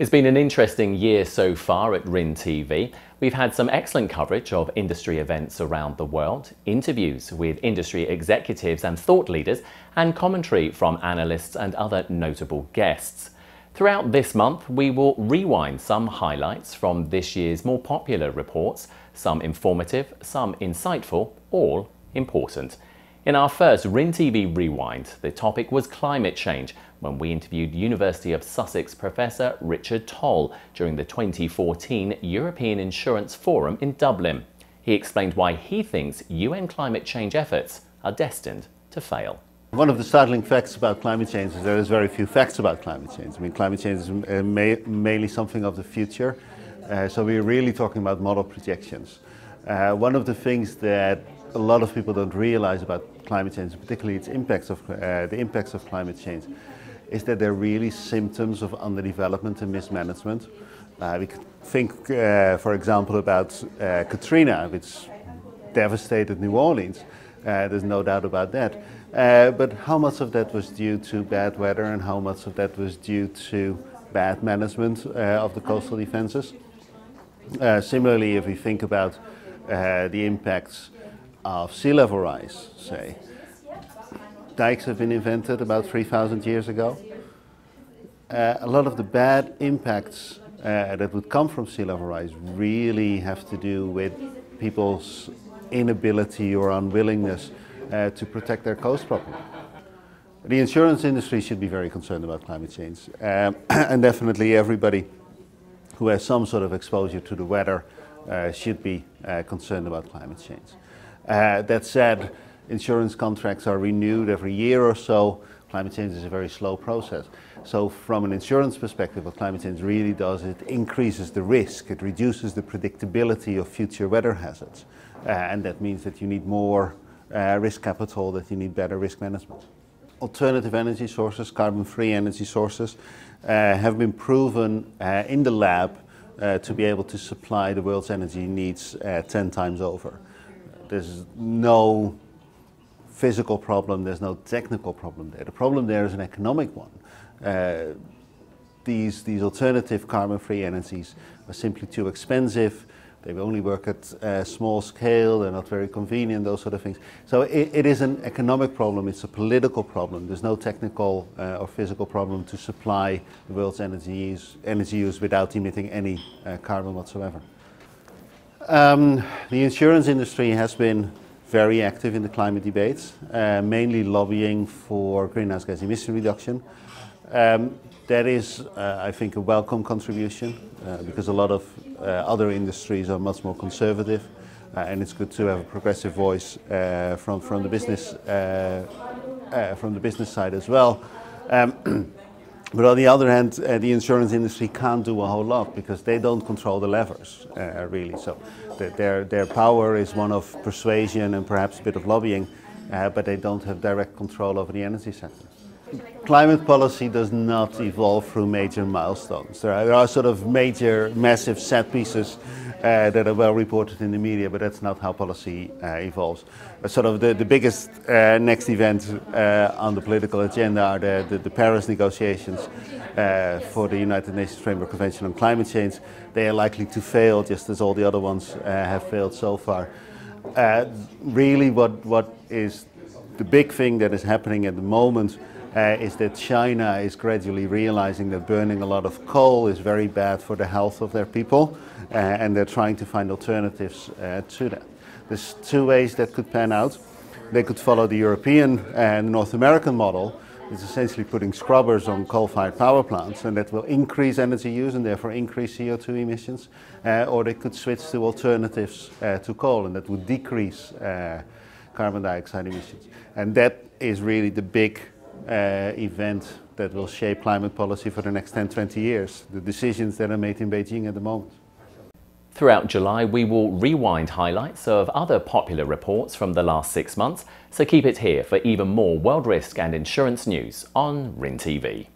It's been an interesting year so far at WRIN TV. We've had some excellent coverage of industry events around the world, interviews with industry executives and thought leaders, and commentary from analysts and other notable guests. Throughout this month, we will rewind some highlights from this year's more popular reports, some informative, some insightful, all important. In our first WRIN TV Rewind, the topic was climate change, when we interviewed University of Sussex Professor Richard Tol during the 2014 European Insurance Forum in Dublin. He explained why he thinks UN climate change efforts are destined to fail. One of the startling facts about climate change is there is very few facts about climate change. I mean, climate change is mainly something of the future, so we're really talking about model projections. One of the things that a lot of people don't realize about climate change, particularly its impacts of, the impacts of climate change, is that they're really symptoms of underdevelopment and mismanagement. We could think, for example, about Katrina, which devastated New Orleans. There's no doubt about that. But how much of that was due to bad weather and how much of that was due to bad management of the coastal defenses? Similarly, if we think about the impacts of sea level rise, say, dikes have been invented about 3,000 years ago. A lot of the bad impacts that would come from sea level rise really have to do with people's inability or unwillingness to protect their coast properly. The insurance industry should be very concerned about climate change, and definitely everybody who has some sort of exposure to the weather should be concerned about climate change. That said, insurance contracts are renewed every year or so. Climate change is a very slow process. So from an insurance perspective, what climate change really does is it increases the risk. It reduces the predictability of future weather hazards. And that means that you need more risk capital, that you need better risk management. Alternative energy sources, carbon-free energy sources, have been proven in the lab to be able to supply the world's energy needs 10 times over. There's no physical problem, there's no technical problem there. The problem there is an economic one. These alternative carbon-free energies are simply too expensive. They only work at small scale, they're not very convenient, those sort of things. So it is an economic problem, it's a political problem. There's no technical or physical problem to supply the world's energy use without emitting any carbon whatsoever. The insurance industry has been very active in the climate debates, mainly lobbying for greenhouse gas emission reduction. That is, I think, a welcome contribution because a lot of other industries are much more conservative, and it's good to have a progressive voice from the business side as well. But on the other hand, the insurance industry can't do a whole lot because they don't control the levers, really. So their power is one of persuasion and perhaps a bit of lobbying, but they don't have direct control over the energy sector. Climate policy does not evolve through major milestones. There are sort of major, massive set pieces that are well reported in the media, but that's not how policy evolves. Sort of the biggest next event on the political agenda are the Paris negotiations for the United Nations Framework Convention on Climate Change. They are likely to fail, just as all the other ones have failed so far. Really, what is the big thing that is happening at the moment is that China is gradually realizing that burning a lot of coal is very bad for the health of their people, and they're trying to find alternatives to that. There's two ways that could pan out. They could follow the European and North American model, which is essentially putting scrubbers on coal-fired power plants, and that will increase energy use and therefore increase CO2 emissions, or they could switch to alternatives to coal, and that would decrease carbon dioxide emissions. And that is really the big event that will shape climate policy for the next 10-20 years, the decisions that are made in Beijing at the moment. Throughout July, we will rewind highlights of other popular reports from the last 6 months, so keep it here for even more world risk and insurance news on WRIN TV.